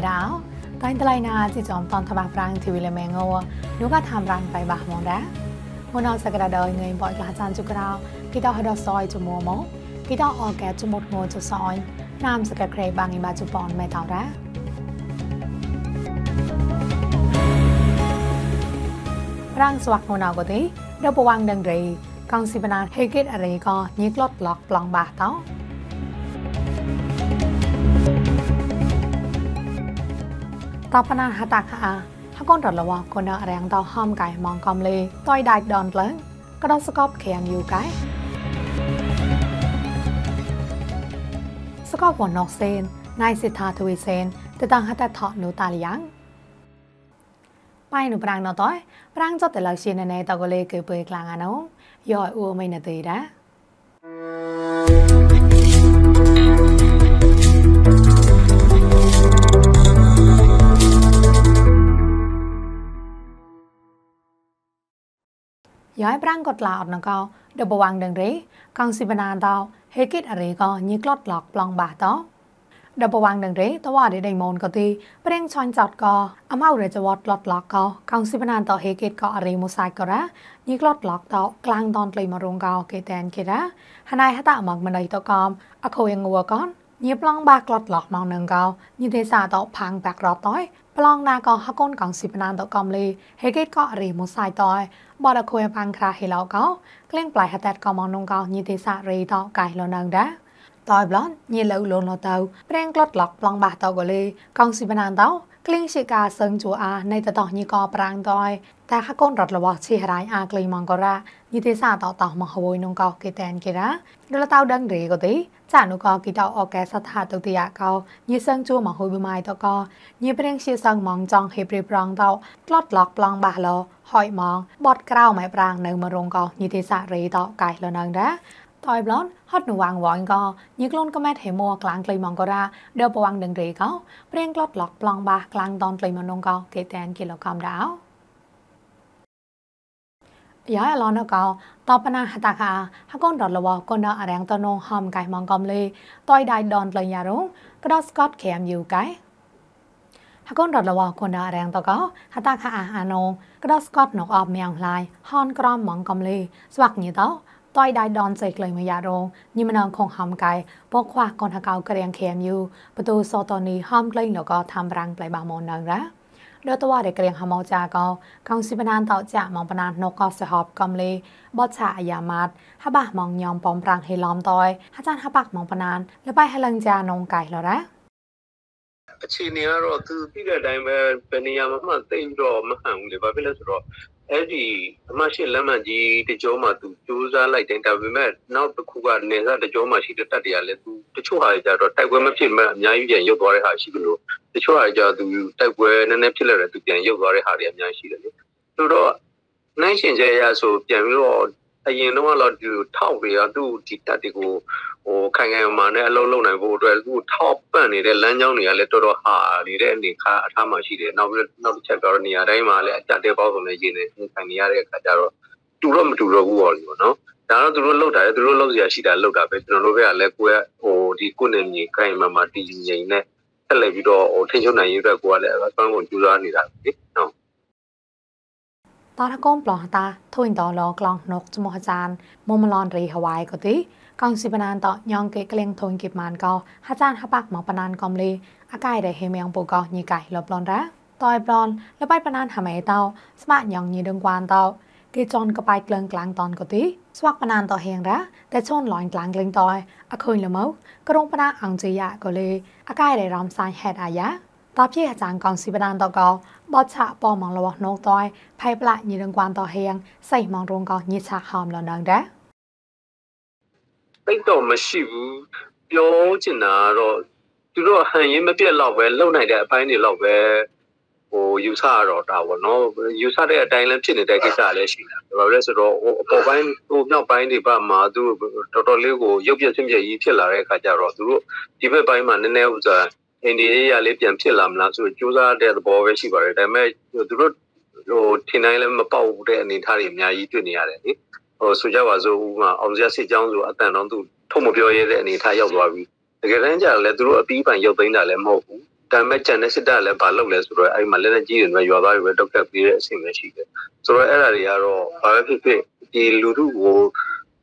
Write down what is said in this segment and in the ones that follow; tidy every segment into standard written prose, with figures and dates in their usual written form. ยดาวตอนตลายนาจิจอมตอนทบาปรางทีวีเลแมงโง่นุกาทำรังไปบะมองด้มนอนสกระดอยเงยบ่อยกระจานจุกราวพี่ดาวฮดซอยจุโมโมพี่ดาวออแกจุมดโง่จุซอยนามสกเครบางอิบาจุปอนไม่เต่าด้ร่างสวักโนาวกติดาวปวังดังรีกองสิบนาเฮเกตอะไรก็ยึดลดหลอกปลองบาเต้าต่อปนาหาตาค่ะถ้าก้นรถละวอกคนเอาแรงต่อห้อมไก่มองกอมเลยต่อยได้ดอนเลิงก็ดอสกอบแข็งอยู่ไก่สกอบหัวนอกเซนนายสิทธาทวีเซนแต่ต่างหาแต่เถาะหนูตาเลี้ยงไปหนูปรางนอต้อยปรางจดแต่เราชีนในตะโกเลเกือบเปยกลางอาน้องย่อยอัวไม่นาตีนะย้อยปรางกดลาอดนังกอเดบวังดังรีกังสิบนาดาวเฮกิตอะไรก็ยึกลดหลอกปลองบาต้อเดบวังดังรีตว่าเดดมอนก็ตีเปร่งชอนจอดกออามาเรจวอดลดหลอกกอกังสิบนาต่อเฮกิตก็อะไรมุสายก็ระยึกลดหลอกต่อกลางตอนเลยมารงกอเกแตนเกระฮานายฮะตะหมักมันเลยตอกอมอโคยังงัวก้อนยึปลองบากลดหลอกมองนังกอยึเทศาต่อพังแบกรอต้อยปลองนากอฮะก้นกังสิบนาต่อกอมลีเฮกิตก็อะไรมุสายต้อยบอดคุยพังคราเฮลก็เกลี้ยงปลายหัตถ์กอมองนงกอยีติสารีต่อไก่ลนังด้าตอยบล้อนยีเหลวลนลอเตาเร่งกลดหลอกปลองบาตอกเลยกองสิบนานเตาเกลี้ยงชิกาเซิงจูอาในต่อยีกอปรางตอยแต่ข้าก้นรถระวังชีหรายอากลีมองกระยีติสาต่อมหวยนงกอเกแตนเกระดลเตาดังรีกติจานุกอกีเตาออกแกสถาตุติยะเกายีเซิงจูมหวยบุไมตอกยีเร่งชีเซิงมองจองเฮปรีปรองเตากลดหลอกปลองบาโลหอยมองบอดกล้าวไม้ปรางในมรงกอยิเทสารีต่อไก่ละนังด้าตอยบล้อนฮอดหนูวางวอนกอยิกล้นก็แม่เทมัวกลางกลีมองก็ราเดาประวังดึงรีเขาเปลี่ยนกลดหลอกปลองบากลางตอนกลีมรงกอเกแตนกิโลกรัมดาวย้อยล้อนกอตอปนาหตาคาฮักก้นดอดละวอก้นเนาะแรงตอนงหอมไก่มองกอมเลยตอยได้ดอนเลยยารุ่งก็ดอสกอตแขมอยู่ไก่ฮักก้นดอดละวอก้นเนาะแรงตอกอหตาคาอานงก็ดอสกอตนกออกเมียงลายฮอนกรอมมองกอมเลยสวักหนีเต้าต้อยได้ดอนเสกเลยมายาโรงยิมนองคงหอมไก่พวกขวากกอนฮักเกากระเรียงแขมอยู่ประตูโซตอนีห้อมกลิ้งแล้วก็ทำรังปลายบางมองนังละโดยตัวเด็กเรียงฮามอจาก็กองสิบนานเต่าจะมองปนานนกกอสหอบกอมเลบอชาอยามัดฮับะมองยอมปอมปรางให้ล้อมตอยฮัจจานฮับะมองปนานและไปฮัลังจานงไก่แล้วนะชีนี้เราตือพี่ก็ได้มาเป็นยามมาเต็มรอมาหังเลยว่าเป็นแล้วรอไอ้ดีมาเช่นแล้วมันจีจะโจมาตูจูซาไล่แต่งตาวิแม่นอกจากคู่กันเนี่ยจะโจมาชีจะตัดยาเลยตูจะช่วยหายใจรอแต่กูไม่เช่นมันย้ายอยู่อย่างยกบริหารชีวิตรู้จะช่วยหายใจตูแต่กูนั่นเนี่ยเช่นอะไรตูอย่างยกบริหารอย่างย้ายชีวิตเลยตัวเราในเช่นใจยาสูบอย่างนี้เราไอ้ยังนึกว่าเราดูเท่าเรียดูจิตตาที่กูโอ้ใครไงมาเนี่ยเราไหนบูด้วยดูเท่าเป็นนี่เดี๋ยวแล้วเจ้าเนี่ยเลยตัวเราหานี่เดี๋ยวนี่ค่ะทำมาชีเดี๋ยวนอกจากเราเนี่ยได้มาเลยจัดเดี๋ยวพอผมเลยจีเนี่ยทางนี้อะไรก็จะเราดูเราไม่ดูเรากูเอาอยู่เนาะแต่เราดูเราเล่าได้ดูเราเล่าอย่างชีเดี๋ยวเล่าได้เป็นเราไปอะไรกูเนี่ยโอ้ดีกูเนี่ยนี่ใครมาดีอย่างนี้ถ้าเลยพี่เราโอ้ที่ช่วงไหนอยู่ด้วยกูอะไรก็ต้องคนจุฬานี่ได้เนาะตอนก้มปลองตาทวินต่อรอกลองนกจมูกจานมุมลอนรีฮวายก็ตีกองสิบนานต่อยองเกเกลียงทวนกิบมานเกาฮัจจานฮับปักหมอปนานกอมลีอากายได้เฮเมียงปูกอยีไก่หลบลอนระตอยปลอนและไปปนานหาไม้เตาสมะยองยีดงกวานเตาเกจอนก็ไปเกลืองกลางตอนก็ตีสวักปนานต่อเฮงระแต่ชนหลอนกลางเกลียงตอยอคืนละเมากระรงปนานอังจียะก็เลยอากายได้รำสายแฮดอายะตอบที่อาจารย์กองสิบนานต่อกอบอชะปอมองระวังนกตอยไพ่ปละยีดังกวานต่อเฮียงใส่มองรงกองยีชาหอมแล้วนังเด้อไอ้ตัวมันชิวโยจินาโรดูว่าหันยังไม่เปลี่ยนหลอกเว้ยเล่าไหนเด้อไปนี่หลอกเว้ยโอ้ยูชาโรดาวเนาะยูชาได้แต่เล่นชินได้กิจอะไรชินะเราเล่นสุดโอ้พอไปโอ้เจ้าไปนี่ป่ะมาดูตัวเลี้ยงกูยกเยอะชิมเยอะยี่เที่ยวอะไรข้าจะรอดูที่ไม่ไปมันแน่ๆจะไอ้นี่ยาเล็บยังเชื่อลำล้างส่วนจูซาเด็ดบอกไว้สิบ่ได้แต่แม่ดูรถโอ้ที่ไหนแล้วมาเป่าเด็ดนี่ท่าเรียมยาอีตัวนี้อะไรนี่โอ้สุดยอดว่าสูงมาเอาใจเสียจังสูอัตน้องดูทุ่มเบี้ยเด็ดนี่ท่ายาวกว่าวิแต่การนั้นจะแล้วดูรถปีปันยาวไปนั่นแหละหมด Time by China sit down and parlour less. I Malena G and my Yoga were Doctor Pierre Simashi. So area or RFP, Luru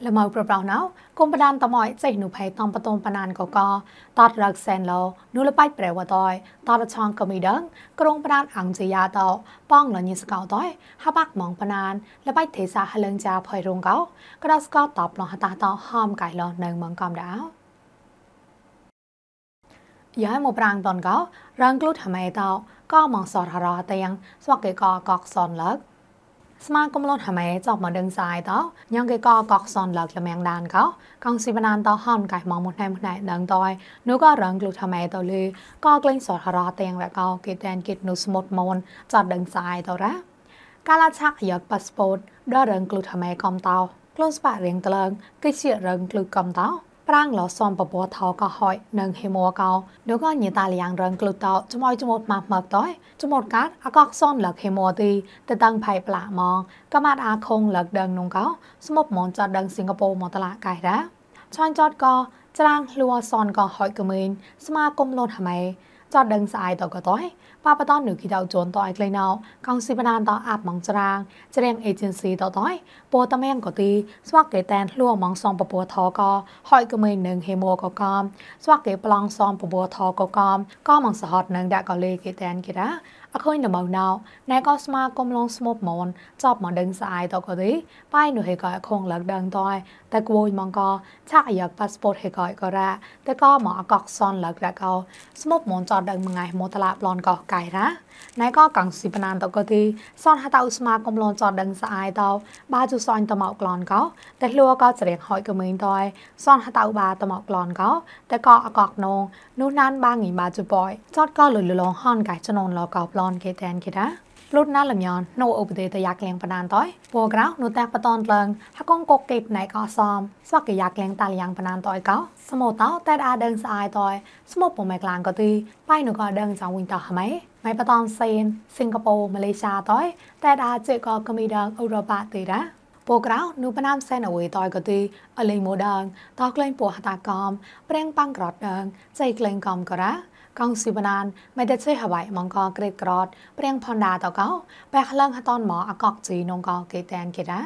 Là màu bờ bào não, cùng bà đàn tao mọi dạy nụ phải tông bà tông bà nàn có co, tọt rực sen lâu, nụ là bách bèo vào tối, tọt là chong có mì đơn, cùng bà đàn ẳng dì giá tàu, bong là nhìn sức cao tối, hát bác mong bà nàn, là bách thế xa hát lưng cha phơi rung cao, cái đó sức cao tọp lòng hát ta tao hâm cải lòn nâng mong còm đá. Giờ một ràng toàn gấu, răng glut hàm ai tàu, có mỏng sọt hà rò tiền, hoặc cái co cọc sòn lợt. Smart công lột hàm ai chọc mà đừng xài tàu, nhưng cái co cọc sòn lợt là mèn đàn gấu. Còn si ban an tàu hòn cải mỏng một này đằng tôi, nếu có răng glut hàm ai tàu lư, co lên sọt hà rò tiền và co kẹt đèn kẹt nút một môn, chọt đừng xài tàu ra. Cả là chắc giật passport, đo răng glut hàm ai cầm tàu, close bạc riêng tường, cái chuyện răng glut cầm tàu. Rang lò xóm bà bố thảo có hỏi nâng hi mùa cao. Nếu có như ta liang rừng cực tạo, chúng tôi chung một mạp mập tối. Chúng một cát, à góc xôn lợt hi mùa tì, từ tăng phải bạ mòn, các mát à không lợt đơn nông cáo, xung một món chọt đơn Singapore một tà lạ cải đá. Chọn chọt có, trang lùa xôn có hỏi của mình, xung mà công lôn hả mày, chọt đơn xài tàu có tối. Bà bà tôn nữ khi tạo trốn tòa ạch lên nào, còn xí bà đàn tòa ạp mong trang agency tòa tối, bố tâm em có tì, xoác kế tên lùa mong xong bà bố thó co, hỏi cơ mình nâng hề mùa có con, xoác kế plong xong bà bố thó có con, có mong sở họt nâng đã có lê kế tên kia đó. Ở khơi nở màu nào, này có xma công lông smop môn, chọc mong đơn xa ai tòa có tí, bài nữ hề gọi khôn lợt đơn tòa, tại cô mong co, chắc giật passport hề gọi có ra, tại có mỏ cọc son lợt đã cầu, smop môn chọt đơn ngày mô tà lạp lòn cọc cải ra. Này có càng xí bàn tàu cơ thi, son hạ tạo xma công lôn chọt đơn xa ai tàu, ba chú son tàu mọc lòn có, tại lùa có trẻ hỏi của mình tòa, son hạ tạo ba tàu mọc lòn có, tại có ở cọc nông, nụ nan 3.000 chú bói, chọt có lửa lửa lông hòn cải cho nôn lò cọc lòn kế tên kia đó. Lúc nãy làm nhọn, nô ốp để tay giặc lên phần an tối. Bố gạo nô tay phần toàn lần, hắc con cột kịp này có xóm, xóa cái giặc lên tay giặc phần an tối cáo. Số một táo tay đã đơn sai tối, số một bộ mạch làng có tì, bay nô có đơn sang winter hả mấy? Máy phần toàn sen, Singapore, Malaysia tối, tay đã chơi có cơ mi đơn Europa tì đó. Bố gạo nô phần nam sen ở quê tối có tì, ở lên mùa đơn, tóc lên bộ hạ ta còm, bèn băng gọt đơn, dây lên còm có đó. Còn xí bà nàn, mày đã chơi hả bại mong có kết gọt, bà đang phong đá tàu cáo, bà khá lân hạ tôn mỏ ạ gọt gì nông có kế tên kia đó.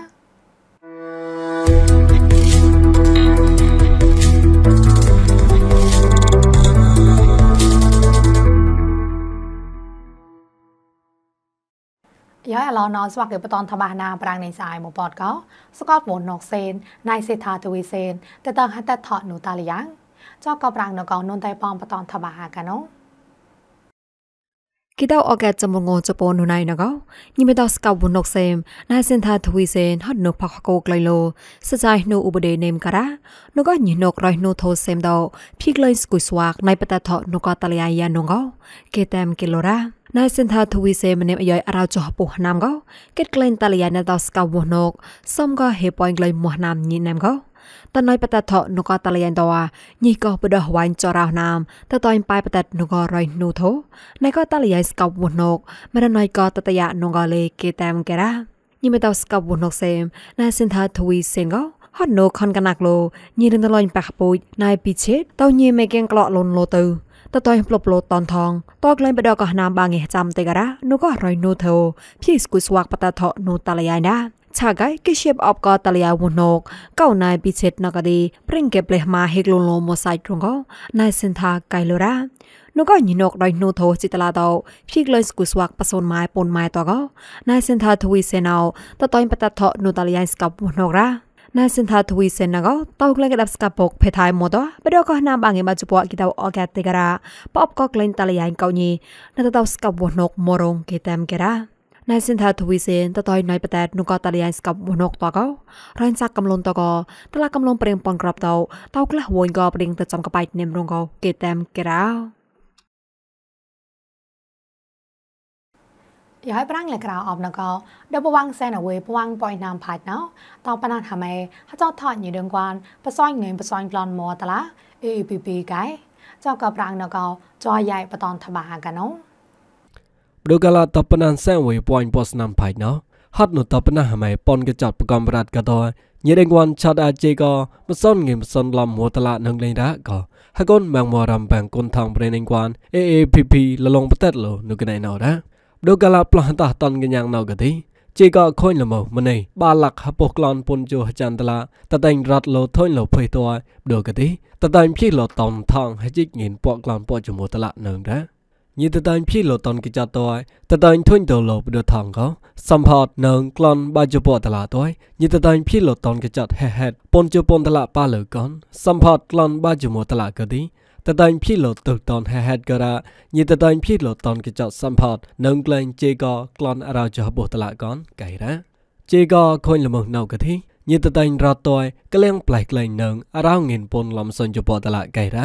Giờ là lo nói xoạc cái bà tôn thả bà nà bà đang nền xài một bọt cáo, sức gót vốn nọc xên, nai xê thả tùy xên, tự tầng hạ tật thọ nụ ta liáng. Cho các bạn nó còn nôn tay bom và toàn thả bà cả nó. Khi tao ở kẹt trong một ngôn chụp ôn hồi này nó có, nhưng mà tao sẽ cọc vốn nọc xem, nai xin thà thùy xin hết nộp hoặc khô cây lô, sẽ dài nô ưu đề nêm cả đó. Nó có những nộp rồi nô thô xem đâu, phiếc lên sủi xoạc, nai bắt ta thọ nô có tà lìa yên nông có, kê tem kê lô ra. Nai xin thà thùy xem nêm ở dưới ở rào cho hợp bộ nam có, kết lên tà lìa nè tao sẽ cọc vốn nọc, xong có hề bòi lên mùa nam nhìn nam có. Ta nói bà ta thọ nụ có ta lấy anh tòa, nhì có bà đỡ hoài cho rào nam, ta tòa anh bài bà ta nụ có rồi nụ thố. Này có ta lấy anh sọc một nụ, mà ta nói có ta ta dạ nụ có lê kê tam kê ra. Nhưng mà tao sọc một nụ xem, này xin thật thùi xin gó. Hót nụ khăn gà nạc lô, nhì đừng ta lo anh bạc bụi, này bị chết, tao nhì mẹ kênh lọ lôn lô tư. Ta tòa anh bọc lô toàn thong, tòa anh bà đỡ có nam 3.000 tê gà ra, nụ có rồi nụ thô, phía sủi xoạc bà ta thọ nụ ta lấy anh ra. Chả cái ship up có tali à một nóc, cậu này bị chết nó cái đi, bring cái ple mà hết luôn luôn một sải trúng gấu, này xin tha cái lừa ra, nó có những nóc đòi nô thô chỉ tala đâu, chỉ lấy sủi xoạc pason mai pon mai to gấu, này xin tha thui sen nào, ta tôi bắt ta thọ nô tali anh scap một nóc ra, này xin tha thui sen nào gấu, tao lên cái đập scap bọc phải thay một đó, bây giờ có nam bằng người mà chụp bọn kia tao ở cái tegara, pop có lên tali anh cậu nhì, nên tao scap một nóc morong cái tem kia ra. Nai xin thà thùi xin, ta tôi nói bà tẹt nụ có tà lì anh sạc một nọc tòa gấu. Rồi anh sạc cầm lôn tòa gò, ta là cầm lôn bà riêng bọn gặp tàu, tao cứ là hồn gò bà riêng tự chăm cà bạch nêm rung gò, kê tem kê rào. ที่ให้พลังเหล็กเราออกนะก็เดี๋ยววังเซนเอาไว้วังปล่อยน้ำผัดเนาะตอนปนัดทำไมถ้าเจ้าถอดอยู่เดือนกวนผสมเงินผสมกลอนหมอแต่ละ AAPP ไก่เจ้ากับรังนะก็จอใหญ่ประตอนทบากันเนาะดูกาลตอนปนัดเซนเอาไว้ปล่อยผสมน้ำผัดเนาะฮัดหนุตปนัดทำไมปนกระจัดประกอบรัดกระโดดยืนเดือนกวนชาดาเจก็ผสมเงินผสมลำหัวตละนั่งเลยนะก็ฮักก้นแบ่งมอรำแบ่งก้นทางเปรนเดือนกวน AAPP ละลงประเทศโลนึกในนอนะดูกาลปลาตาตอนกันยังนอกกันทีเจ้าก็ค่อยละเมอมันนี่บาลักฮับปกลอนปนจูฮัจันตละแต่แต่งรัดโลท้อยโลเพยตัวดูกันทีแต่แต่งพี่โลตอนทองให้จิกเงินปอกลอนปอจมูกตละหนึ่งนะยี่แต่แต่งพี่โลตอนกิจตัวแต่แต่งท้อยตัวโลไปดูทองเขาสัมผัสหนึ่งกลอนบาจูปอตละตัวยี่แต่แต่งพี่โลตอนกิจแห่ๆปนจูปนตละปลาเหลือก้อนสัมผัสกลอนบาจูมูตละกันทีแต่ตอนพี่โหลดตึกตอนแฮดกระยิ่งแต่ตอนพี่โหลดตอนกิจจัดสัมผัสนั่งเกรงเจก็กลอนเราจะบุตรละก้อนไก่นะเจก็คนละเมืองนอกกะทิยิ่งแต่ตอนเราตัวก็เลี้ยงปลายเกรงนั่งเราเงินปนลำสนจะบุตรละไก่นะ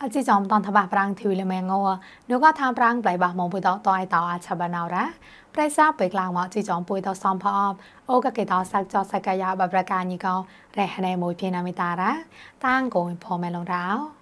อาจจะจอมตอนทบาปรังทิวเลเมงโง่ดูก็ทำรังปลายบาหมองปุยต่อต่อยต่ออาชาบานาวระไพรซาเปิดกลางหมอจีจอมปุยต่อซอมพออบโอกะเกตอสักจอสักกายาบประการยิ่งก็แร่ในมวยเพียนามิตาระตั้งโกยพอแมลงร้าว